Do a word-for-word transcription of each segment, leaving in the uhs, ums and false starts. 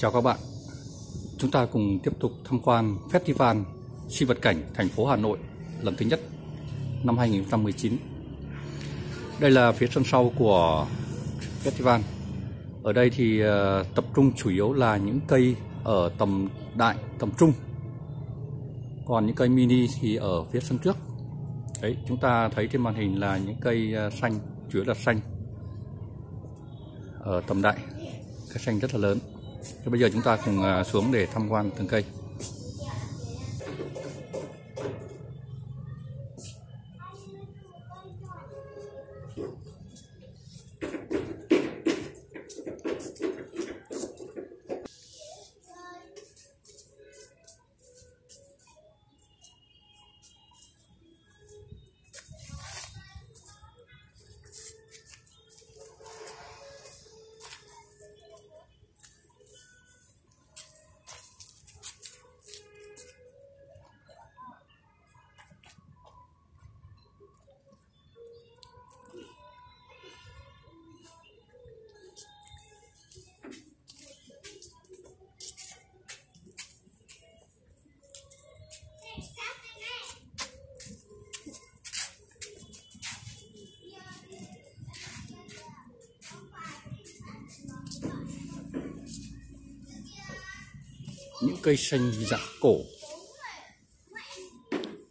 Chào các bạn, chúng ta cùng tiếp tục tham quan Festival Sinh vật cảnh thành phố Hà Nội lần thứ nhất năm hai nghìn không trăm mười chín. Đây là phía sân sau của Festival. Ở đây thì tập trung chủ yếu là những cây ở tầm đại, tầm trung. Còn những cây mini thì ở phía sân trước. Đấy, chúng ta thấy trên màn hình là những cây xanh, chủ yếu là xanh ở tầm đại, cái xanh rất là lớn. Thế bây giờ chúng ta cùng xuống để tham quan từng cây. Những cây xanh dạng cổ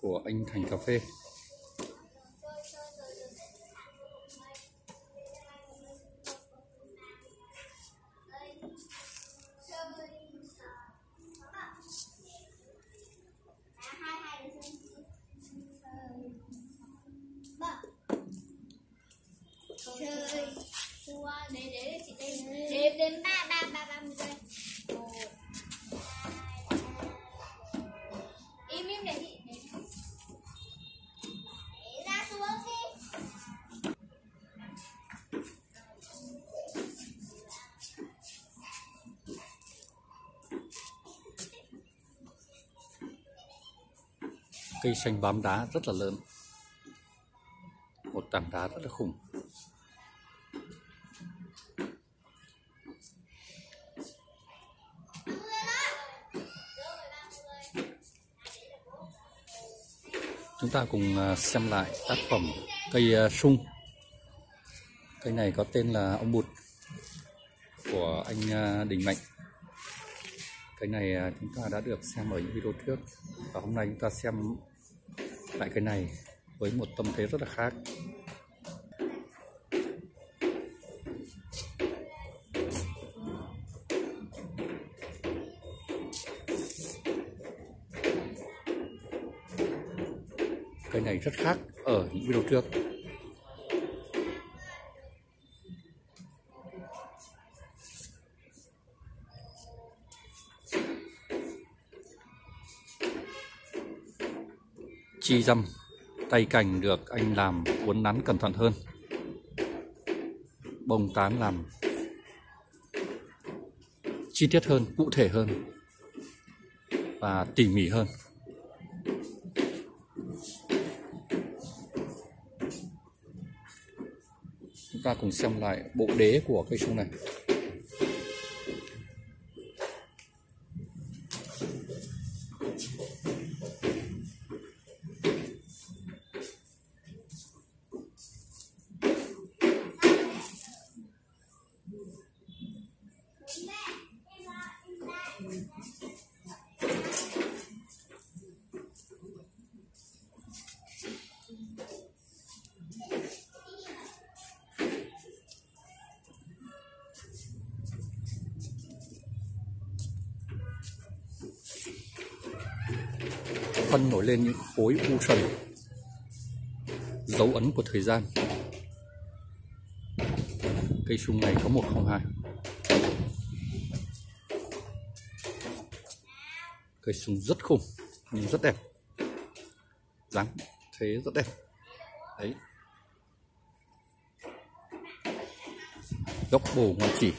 của anh Thành Cà Phê. Cây xanh bám đá rất là lớn, một tảng đá rất là khủng. Chúng ta cùng xem lại tác phẩm cây sung. Cây này có tên là Ông Bụt của anh Đình Mạnh. Cây này chúng ta đã được xem ở những video trước, và hôm nay chúng ta xem tại cái này với một tâm thế rất là khác. Cây này rất khác ở những video trước. Chi dăm tay cành được anh làm uốn nắn cẩn thận hơn, bông tán làm chi tiết hơn, cụ thể hơn và tỉ mỉ hơn. Chúng ta cùng xem lại bộ đế của cây sung này. Phân nổi lên những khối u sần, dấu ấn của thời gian. Cây sung này có một không hai. Cây sung rất khủng nhưng rất đẹp, dáng thế rất đẹp. Đấy, góc bồ ngoan chỉ.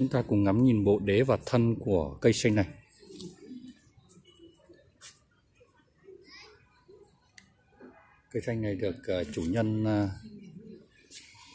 Chúng ta cùng ngắm nhìn bộ đế và thân của cây xanh này. Cây xanh này được chủ nhân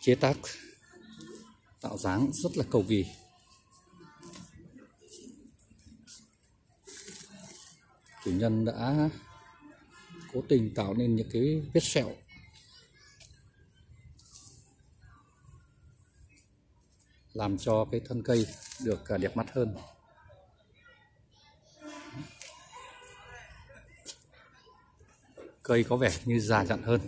chế tác, tạo dáng rất là cầu kỳ. Chủ nhân đã cố tình tạo nên những cái vết sẹo. Làm cho cái thân cây được đẹp mắt hơn. Cây có vẻ như già dặn hơn.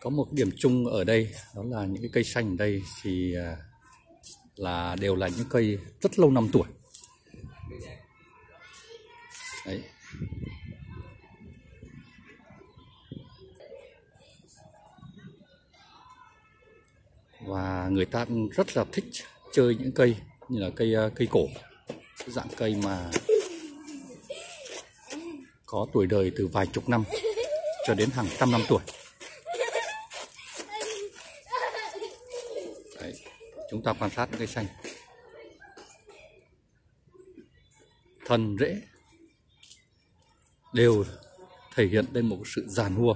Có một điểm chung ở đây, đó là những cái cây xanh ở đây thì là đều là những cây rất lâu năm tuổi. Đấy. Và người ta rất là thích chơi những cây như là cây cây cổ, dạng cây mà có tuổi đời từ vài chục năm cho đến hàng trăm năm tuổi. Đấy. Chúng ta quan sát cây xanh, thân rễ đều thể hiện lên một sự giàn mua.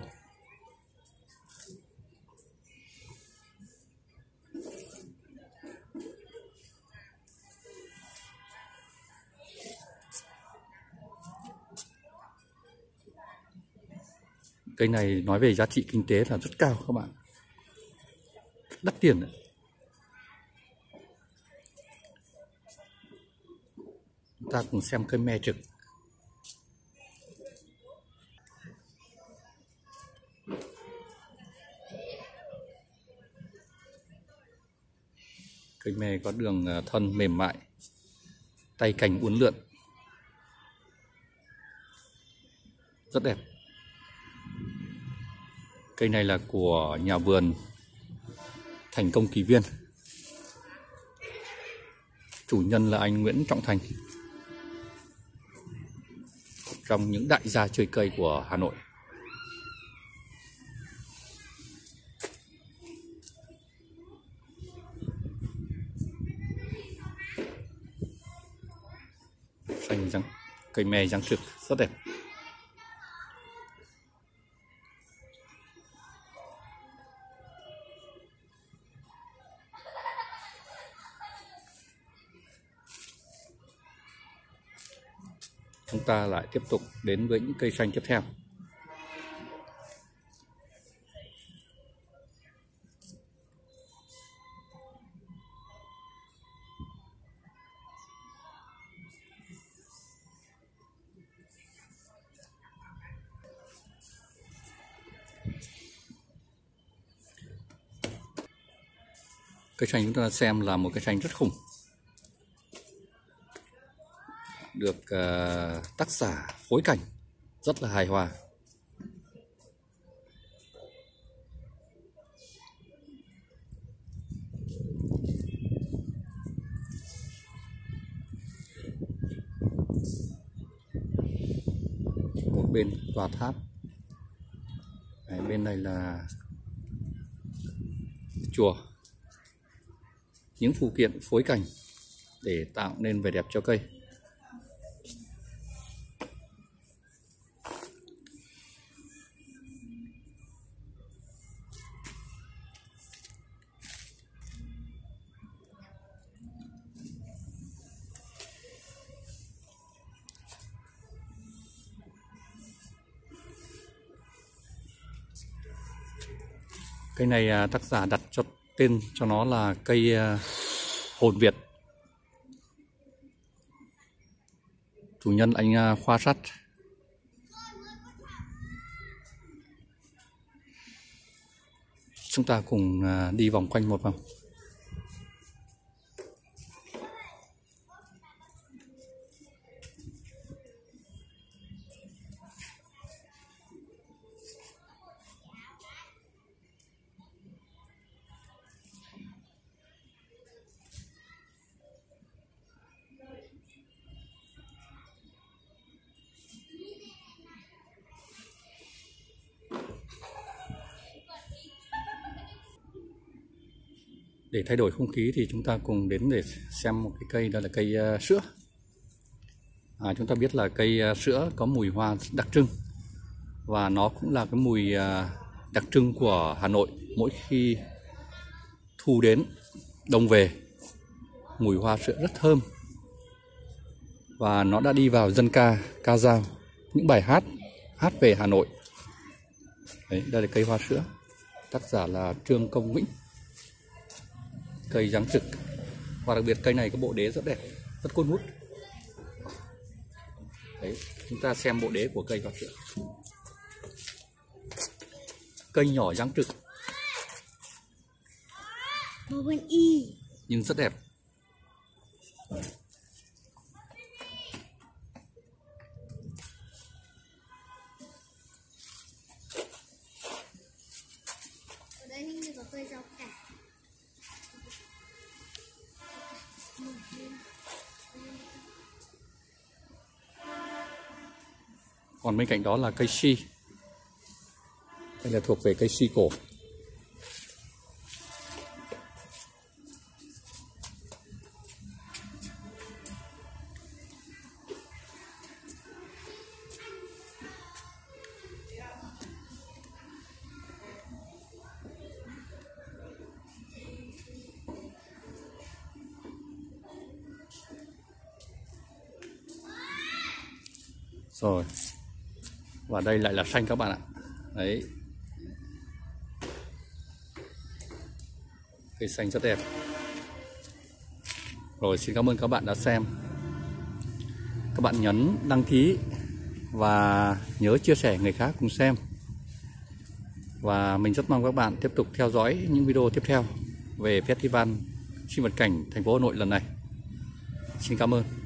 Cây này nói về giá trị kinh tế là rất cao các bạn, đắt tiền đấy. Chúng ta cùng xem cây me trực. Cây me có đường thân mềm mại, tay cành uốn lượn, rất đẹp. Cây này là của nhà vườn Thành Công Kỳ Viên. Chủ nhân là anh Nguyễn Trọng Thành, trong những đại gia chơi cây của Hà Nội. Xanh răng, cây me răng trực rất đẹp. Chúng ta lại tiếp tục đến với những cây xanh tiếp theo. Cây xanh chúng ta xem là một cây xanh rất khủng, được uh, tác giả phối cảnh rất là hài hòa. một bên tòa tháp. Đấy, bên này là chùa. Những phụ kiện phối cảnh để tạo nên vẻ đẹp cho cây. Cây này tác giả đặt cho tên cho nó là cây hồn Việt. Chủ nhân anh Khoa Sắt. Chúng ta cùng đi vòng quanh một vòng. Để thay đổi không khí thì chúng ta cùng đến để xem một cái cây, đó là cây uh, sữa. À, chúng ta biết là cây uh, sữa có mùi hoa đặc trưng. Và nó cũng là cái mùi uh, đặc trưng của Hà Nội. Mỗi khi thu đến, đông về, mùi hoa sữa rất thơm. Và nó đã đi vào dân ca, ca dao, những bài hát, hát về Hà Nội. Đấy, đây là cây hoa sữa. Tác giả là Trương Công Vĩnh. Cây giáng trực, và đặc biệt cây này có bộ đế rất đẹp, rất cuốn hút. Đấy, chúng ta xem bộ đế của cây hoa sữa. Cây nhỏ giáng trực nhưng rất đẹp. Ở đây mình có cây rau cải. Còn bên cạnh đó là cây si. Đây là thuộc về cây si cổ. Rồi. Và đây lại là xanh các bạn ạ. Đấy. Cây xanh rất đẹp. Rồi, xin cảm ơn các bạn đã xem. Các bạn nhấn đăng ký và nhớ chia sẻ người khác cùng xem. Và mình rất mong các bạn tiếp tục theo dõi những video tiếp theo về Festival Sinh vật cảnh thành phố Hà Nội lần này. Xin cảm ơn.